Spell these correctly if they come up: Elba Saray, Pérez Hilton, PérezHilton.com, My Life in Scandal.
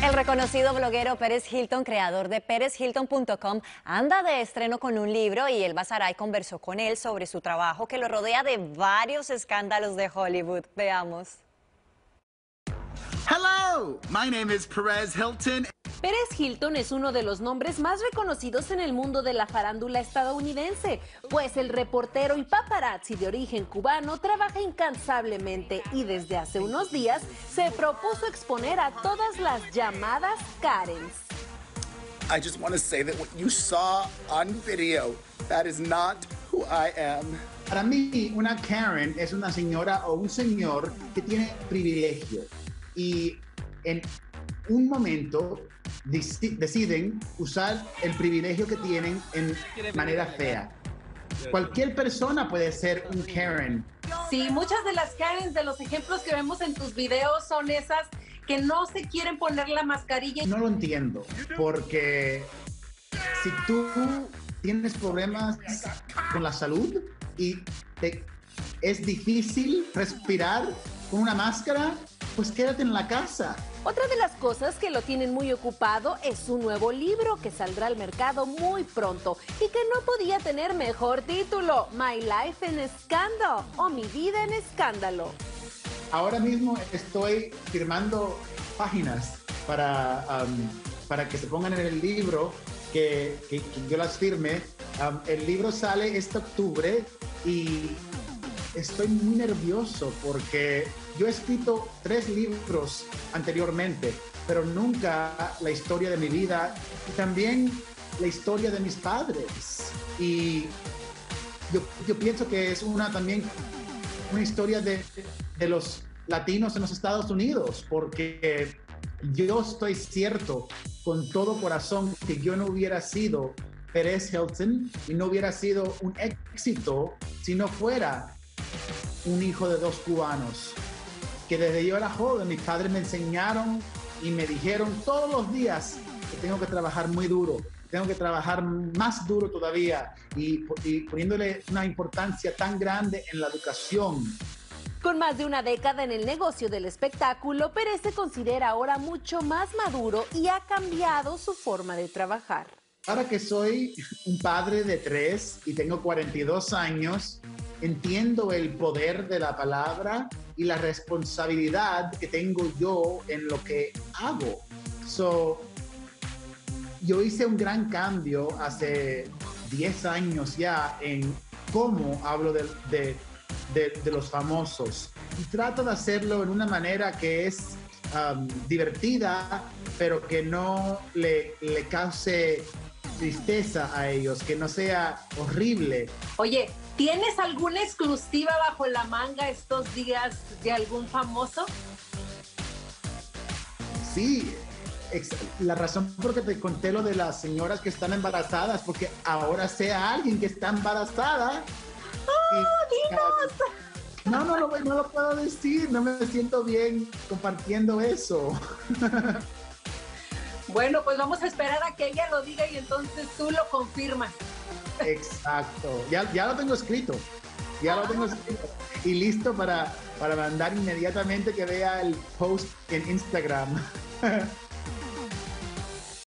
El reconocido bloguero Pérez Hilton, creador de PérezHilton.com, anda de estreno con un libro y Elba Saray conversó con él sobre su trabajo que lo rodea de varios escándalos de Hollywood. Veamos. Hello, my name is Pérez Hilton. Pérez Hilton es uno de los nombres más reconocidos en el mundo de la farándula estadounidense, pues el reportero y paparazzi de origen cubano trabaja incansablemente y desde hace unos días se propuso exponer a todas las llamadas Karens. I just want to say that what you saw on video, that is not who I am. Para mí, una Karen es una señora o un señor que tiene privilegio y en un momento deciden usar el privilegio que tienen en manera fea. Cualquier persona puede ser un Karen. Sí, muchas de las Karens de los ejemplos que vemos en tus videos son esas que no se quieren poner la mascarilla. No lo entiendo, porque si tú tienes problemas con la salud y es difícil respirar con una máscara, pues quédate en la casa. Otra de las cosas que lo tienen muy ocupado es su nuevo libro que saldrá al mercado muy pronto y que no podía tener mejor título, My Life in Scandal o Mi Vida en Escándalo. Ahora mismo estoy firmando páginas para que se pongan en el libro, que yo las firme. El libro sale este octubre y estoy muy nervioso porque yo he escrito 3 libros anteriormente, pero nunca la historia de mi vida y también la historia de mis padres. Y yo pienso que es también una historia de los latinos en los Estados Unidos, porque yo estoy cierto con todo corazón que yo no hubiera sido Pérez Hilton y no hubiera sido un éxito si no fuera un hijo de 2 cubanos, que desde yo era joven mis padres me enseñaron y me dijeron todos los días que tengo que trabajar muy duro, tengo que trabajar más duro todavía y poniéndole una importancia tan grande en la educación. Con más de una década en el negocio del espectáculo, Pérez se considera ahora mucho más maduro y ha cambiado su forma de trabajar. Ahora que soy un padre de 3 y tengo 42 años, entiendo el poder de la palabra y la responsabilidad que tengo yo en lo que hago. Yo hice un gran cambio hace 10 años ya en cómo hablo de los famosos. Y trato de hacerlo en una manera que es divertida, pero que no le cause tristeza a ellos, que no sea horrible. Oye, ¿tienes alguna exclusiva bajo la manga estos días de algún famoso? Sí, la razón por la que te conté lo de las señoras que están embarazadas, porque ahora sé a alguien que está embarazada. ¡Oh, dinos! No lo puedo decir, no me siento bien compartiendo eso. Bueno, pues vamos a esperar a que ella lo diga y entonces tú lo confirmas. Exacto, ya lo tengo escrito, y listo para mandar inmediatamente que vea el post en Instagram.